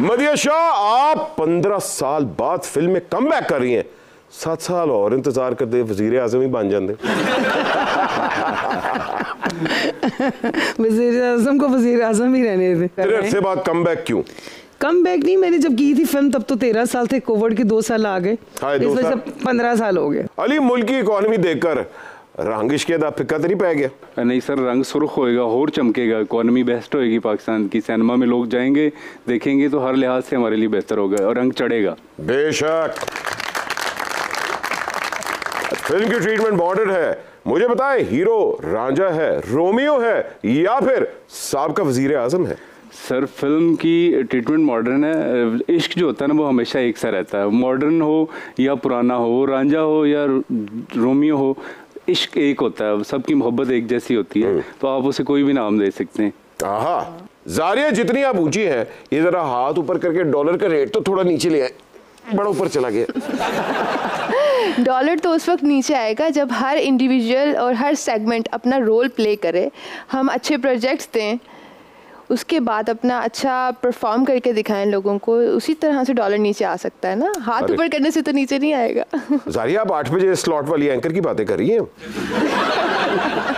मदिया शाह आप 15 साल बाद फिल्म में कमबैक कर रही हैं, 7 साल और इंतजार करते वजीर आजम ही बन जाते। वजीर आजम को वजीर आजम ही रहने दे। तेरे अरसे बाद कमबैक क्यों? कमबैक नहीं, मैंने जब की थी फिल्म तब तो 13 साल थे, कोविड के 2 साल आ गए, इस वजह से 15 साल हो गए। अली मुल्क की इकोनॉमी देखकर रंग इश्क़ दा फिक्का तो नहीं पै गया? नहीं सर, रंग सुर्ख होएगा और चमकेगा, इकॉनमी बेस्ट होएगी पाकिस्तान की, सिनेमा में लोग जाएंगे देखेंगे तो हर लिहाज से हमारे लिए बेहतर होगा और रंग चढ़ेगा। बेशक फिल्म की ट्रीटमेंट बॉर्डर है, मुझे बताएं हीरो रांझा है, रोमियो है या फिर साबका वजीर आजम है? सर फिल्म की ट्रीटमेंट मॉडर्न है, इश्क जो होता है ना वो हमेशा एक सा रहता है, मॉडर्न हो या पुराना हो, रांझा हो या रोमियो हो, इश्क एक होता है, सबकी मोहब्बत एक जैसी होती है, तो आप उसे कोई भी नाम दे सकते हैं। आहा, ज़ारिया जितनी आप ऊंची है, ये जरा हाथ ऊपर करके डॉलर का रेट तो थोड़ा नीचे ले आए, बड़ा ऊपर चला गया। डॉलर तो उस वक्त नीचे आएगा जब हर इंडिविजुअल और हर सेगमेंट अपना रोल प्ले करे, हम अच्छे प्रोजेक्ट्स दें, उसके बाद अपना अच्छा परफॉर्म करके दिखाएं लोगों को, उसी तरह से डॉलर नीचे आ सकता है ना, हाथ ऊपर करने से तो नीचे नहीं आएगा। ज़ारिया आप 8 बजे स्लॉट वाली एंकर की बातें कर रही हैं।